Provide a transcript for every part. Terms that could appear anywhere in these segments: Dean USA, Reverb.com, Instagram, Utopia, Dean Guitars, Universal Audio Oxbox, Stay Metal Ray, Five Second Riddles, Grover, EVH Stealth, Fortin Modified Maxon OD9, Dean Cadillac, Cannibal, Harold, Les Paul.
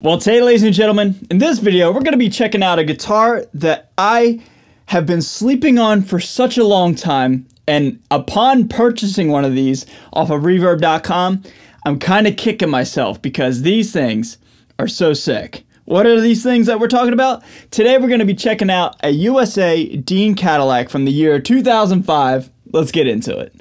Well, today, ladies and gentlemen, in this video, we're going to be checking out a guitar that I have been sleeping on for such a long time. And upon purchasing one of these off of Reverb.com, I'm kind of kicking myself because these things are so sick. What are these things that we're talking about? Today, we're going to be checking out a USA Dean Cadillac from the year 2005. Let's get into it.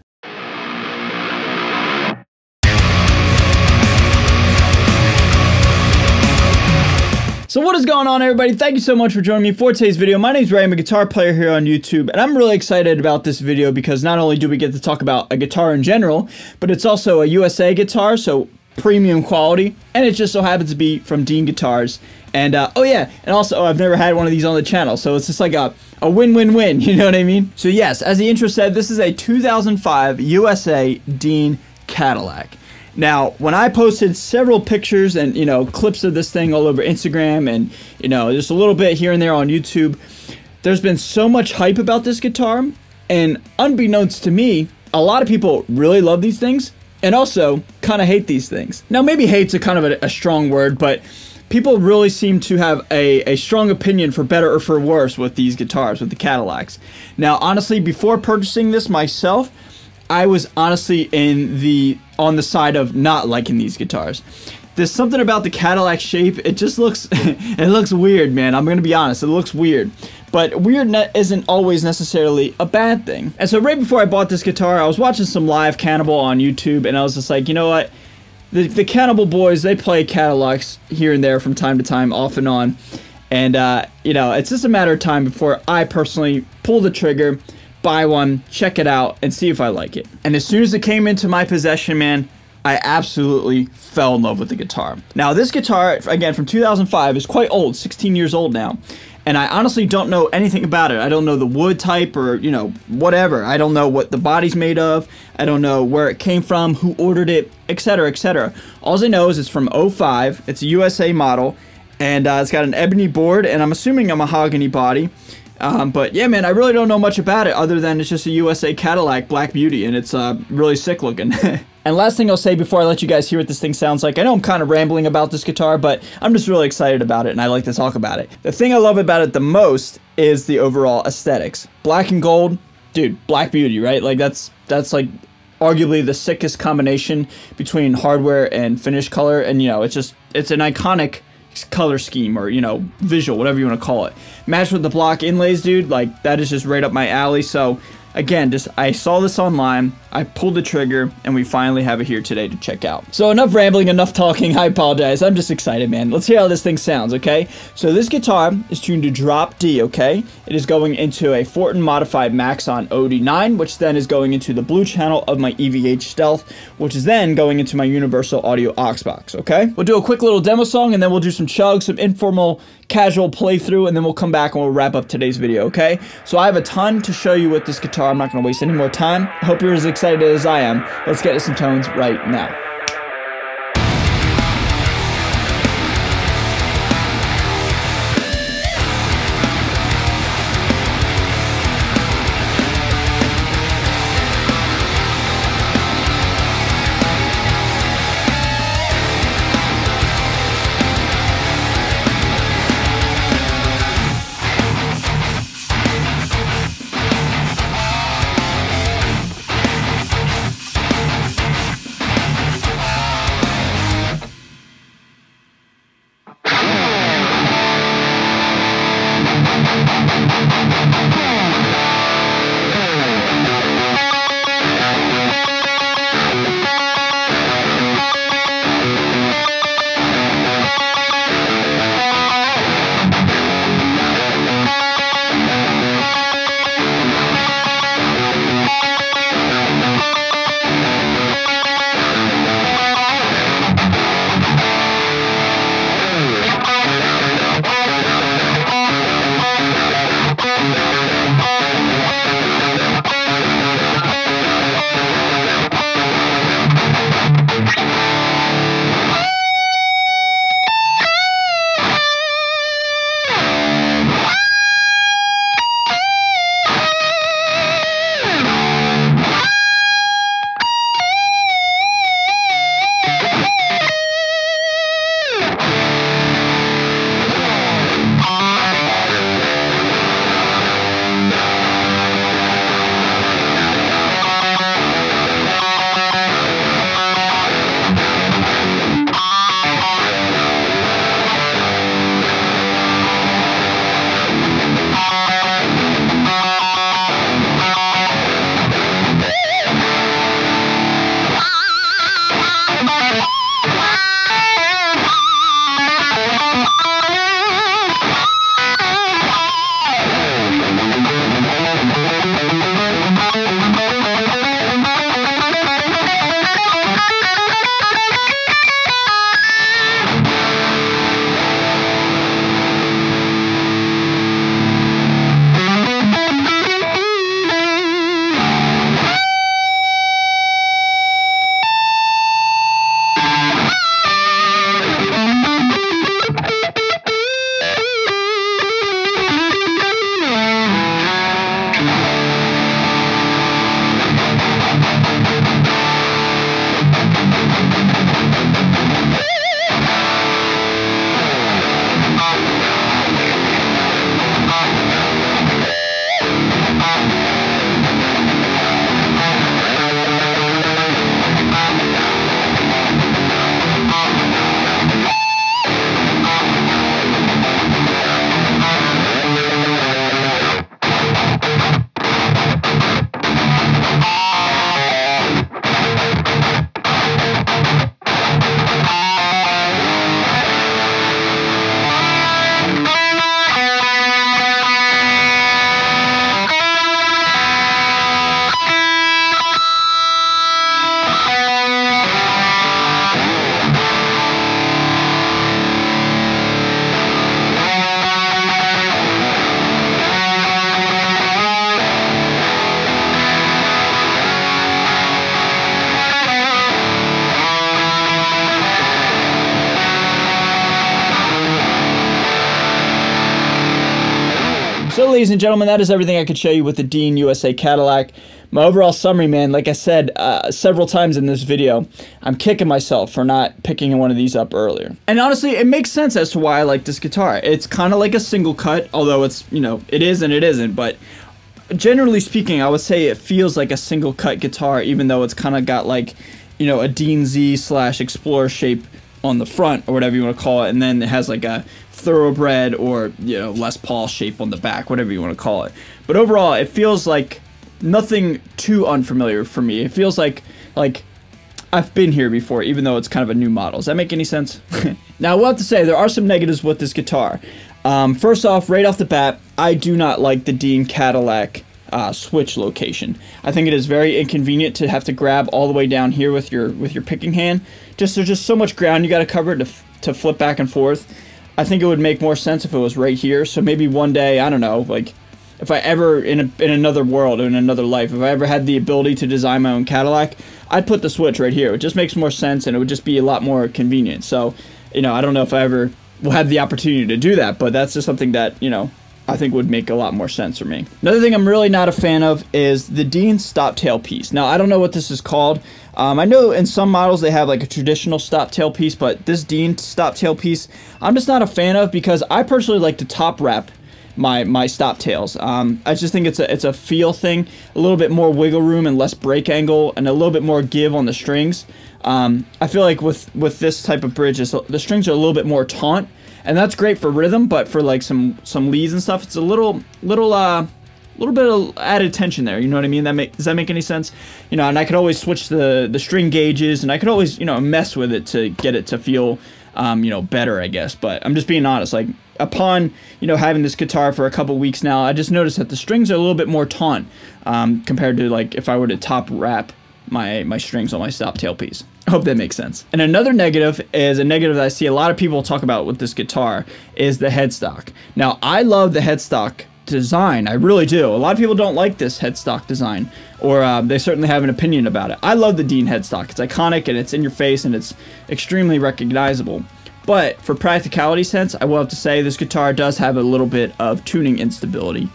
So what is going on, everybody? Thank you so much for joining me for today's video. My name is Ray. I'm a guitar player here on YouTube, and I'm really excited about this video because not only do we get to talk about a guitar in general, but it's also a USA guitar, so premium quality, and it just so happens to be from Dean Guitars. And oh yeah, and also I've never had one of these on the channel, so it's just like a win-win-win, you know what I mean? So yes, as the intro said, this is a 2005 USA Dean Cadillac. Now, when I posted several pictures and, you know, clips of this thing all over Instagram and, you know, just a little bit here and there on YouTube, there's been so much hype about this guitar, and unbeknownst to me, a lot of people really love these things and also kind of hate these things. Now, maybe hate's a kind of a strong word, but people really seem to have a strong opinion, for better or for worse, with these guitars, with the Cadillacs. Now, honestly, before purchasing this myself, I was honestly on the side of not liking these guitars. There's something about the Cadillac shape. It just looks, it looks weird, man. I'm gonna be honest, it looks weird. But weird isn't always necessarily a bad thing. And so right before I bought this guitar, I was watching some live Cannibal on YouTube, and I was just like, you know what? The Cannibal boys, they play Cadillacs here and there from time to time, off and on. And you know, it's just a matter of time before I personally pull the trigger, buy one, check it out, and see if I like it. And as soon as it came into my possession, man, I absolutely fell in love with the guitar. Now, this guitar, again, from 2005, is quite old, 16 years old now, and I honestly don't know anything about it. I don't know the wood type or, you know, whatever. I don't know what the body's made of. I don't know where it came from, who ordered it, etc., etc. All I know is it's from 05, it's a USA model, and it's got an ebony board, and I'm assuming a mahogany body. But yeah, man, I really don't know much about it other than it's just a USA Cadillac Black Beauty, and it's really sick looking. And last thing I'll say before I let you guys hear what this thing sounds like, I know I'm kind of rambling about this guitar, but I'm just really excited about it and I like to talk about it. The thing I love about it the most is the overall aesthetics. Black and gold, dude, Black Beauty, right? Like that's like arguably the sickest combination between hardware and finish color, and you know, it's just, it's an iconic color scheme, or you know, visual, whatever you want to call it. Matched with the block inlays, dude, like that is just right up my alley. So again, just I saw this online, I pulled the trigger, and we finally have it here today to check out. So enough rambling, enough talking, I apologize. I'm just excited, man. Let's hear how this thing sounds, okay? So this guitar is tuned to drop D, okay? It is going into a Fortin Modified Maxon OD9, which then is going into the blue channel of my EVH Stealth, which is then going into my Universal Audio Oxbox, okay? We'll do a quick little demo song, and then we'll do some chugs, some informal, casual playthrough, and then we'll come back and we'll wrap up today's video, okay? So I have a ton to show you with this guitar. I'm not going to waste any more time. I hope you're as excited as I am. Let's get to some tones right now. ladies and gentlemen, that is everything I could show you with the Dean USA Cadillac. My overall summary, man, like I said several times in this video, I'm kicking myself for not picking one of these up earlier. And honestly, it makes sense as to why I like this guitar. It's kind of like a single cut, although it's, you know, it is and it isn't, but generally speaking, I would say it feels like a single cut guitar, even though it's kind of got like, you know, a Dean Z / Explorer shape on the front or whatever you want to call it, and then it has like a Thoroughbred or, you know, Les Paul shape on the back, whatever you want to call it. But overall, it feels like nothing too unfamiliar for me. It feels like I've been here before, even though it's kind of a new model. Does that make any sense? Now, I will have to say, there are some negatives with this guitar. First off, right off the bat, I do not like the Dean Cadillac switch location. I think it is very inconvenient to have to grab all the way down here with your picking hand. There's just so much ground you got to cover to flip back and forth. I think it would make more sense if it was right here. So maybe one day, I don't know, like if I ever in another world, in another life, if I ever had the ability to design my own Cadillac, I'd put the switch right here. It just makes more sense and it would just be a lot more convenient. So, you know, I don't know if I ever will have the opportunity to do that, but that's just something that, you know, I think would make a lot more sense for me. Another thing I'm really not a fan of is the Dean stop tail piece. Now, I don't know what this is called. I know in some models they have like a traditional stop tail piece, but this Dean stop tail piece, I'm just not a fan of because I personally like to top wrap my stop tails. I just think it's a feel thing, a little bit more wiggle room and less break angle and a little bit more give on the strings. I feel like with this type of bridge, the strings are a little bit more taut. And that's great for rhythm, but for like some leads and stuff, it's a little bit of added tension there. You know what I mean? Does that make any sense? You know, and I could always switch the string gauges, and I could always, you know, mess with it to get it to feel, you know, better, I guess. But I'm just being honest. Like upon, you know, having this guitar for a couple weeks now, I just noticed that the strings are a little bit more taut compared to like if I were to top wrap my strings on my stop tail piece. I hope that makes sense. And another negative is a negative that I see a lot of people talk about with this guitar is the headstock. Now, I love the headstock design. I really do. A lot of people don't like this headstock design, or they certainly have an opinion about it. I love the Dean headstock. It's iconic and it's in your face and it's extremely recognizable. But for practicality sense, I will have to say this guitar does have a little bit of tuning instability.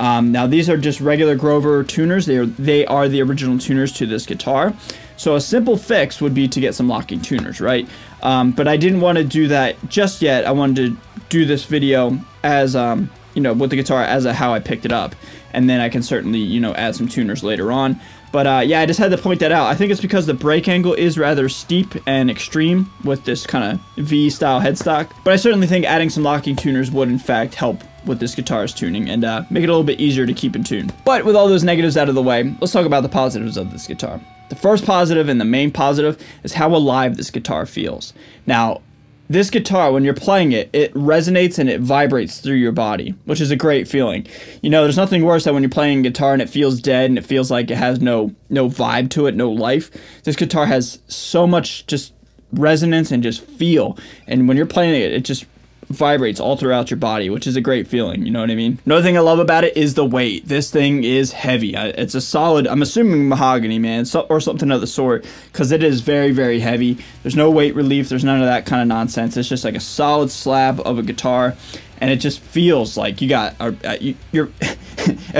Now, these are just regular Grover tuners. They are the original tuners to this guitar. So a simple fix would be to get some locking tuners, right? But I didn't want to do that just yet. I wanted to do this video as, you know, with the guitar as a how I picked it up. And then I can certainly, you know, add some tuners later on. But yeah, I just had to point that out. I think it's because the break angle is rather steep and extreme with this kind of V-style headstock. But I certainly think adding some locking tuners would, in fact, help with this guitar's tuning and make it a little bit easier to keep in tune. But with all those negatives out of the way, let's talk about the positives of this guitar. The first positive and the main positive is how alive this guitar feels. Now, this guitar, when you're playing it, it resonates and it vibrates through your body, which is a great feeling. You know, there's nothing worse than when you're playing guitar and it feels dead and it feels like it has no vibe to it, no life. This guitar has so much just resonance and just feel. And when you're playing it, it just vibrates all throughout your body, which is a great feeling. You know what I mean? Another thing I love about it is the weight. This thing is heavy. It's a solid, I'm assuming mahogany, man, or something of the sort, because it is very, very heavy. There's no weight relief. There's none of that kind of nonsense. It's just like a solid slab of a guitar, and it just feels like you got, it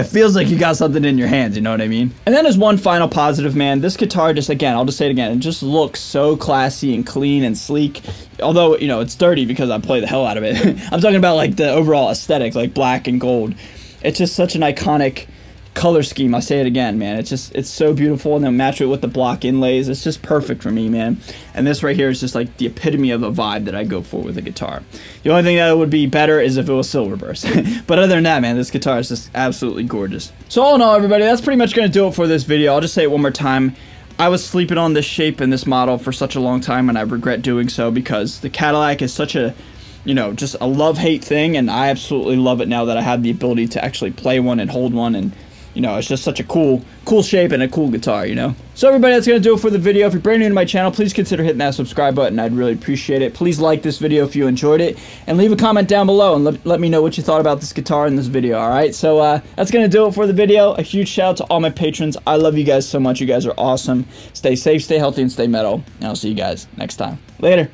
feels like you got something in your hands, you know what I mean? And then there's one final positive, man. This guitar just, again, I'll just say it again, it just looks so classy and clean and sleek. Although, you know, it's dirty because I play the hell out of it. I'm talking about like the overall aesthetic, like black and gold. It's just such an iconic color scheme. I'll say it again, man. It's just, it's so beautiful, and then match it with the block inlays. It's just perfect for me, man. And this right here is just like the epitome of a vibe that I go for with a guitar. The only thing that would be better is if it was Silverburst. But other than that, man, this guitar is just absolutely gorgeous. So all in all, everybody, that's pretty much going to do it for this video. I'll just say it one more time. I was sleeping on this shape and this model for such a long time, and I regret doing so because the Cadillac is such a, you know, just a love-hate thing, and I absolutely love it now that I have the ability to actually play one and hold one, and you know, it's just such a cool shape and a cool guitar, you know? So everybody, that's going to do it for the video. If you're brand new to my channel, please consider hitting that subscribe button. I'd really appreciate it. Please like this video if you enjoyed it. And leave a comment down below and let me know what you thought about this guitar in this video, all right? So that's going to do it for the video. A huge shout out to all my patrons. I love you guys so much. You guys are awesome. Stay safe, stay healthy, and stay metal. And I'll see you guys next time. Later.